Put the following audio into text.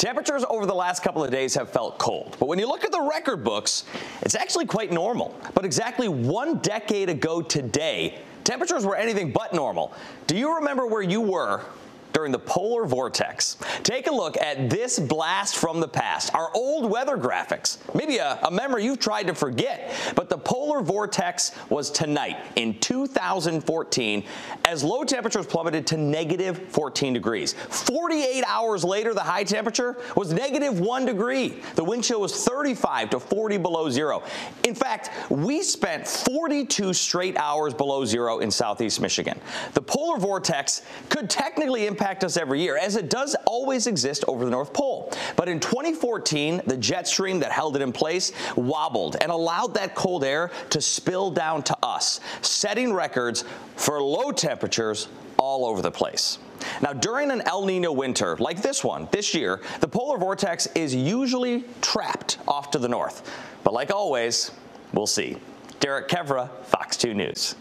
Temperatures over the last couple of days have felt cold, but when you look at the record books, it's actually quite normal. But exactly one decade ago today, temperatures were anything but normal. Do you remember where you were during the polar vortex? Take a look at this blast from the past, our old weather graphics, maybe a memory you've tried to forget. But the polar vortex was tonight in 2014 as low temperatures plummeted to negative 14 degrees. 48 hours later, the high temperature was negative 1 degree. The wind chill was 35 to 40 below zero. In fact, we spent 42 straight hours below zero in southeast Michigan. The polar vortex could technically impact us every year, as it does always exist over the North Pole. But in 2014, the jet stream that held it in place wobbled and allowed that cold air to spill down to us, setting records for low temperatures all over the place. Now, during an El Nino winter like this one this year, the polar vortex is usually trapped off to the north. But like always, we'll see. Derek Kevra, Fox 2 News.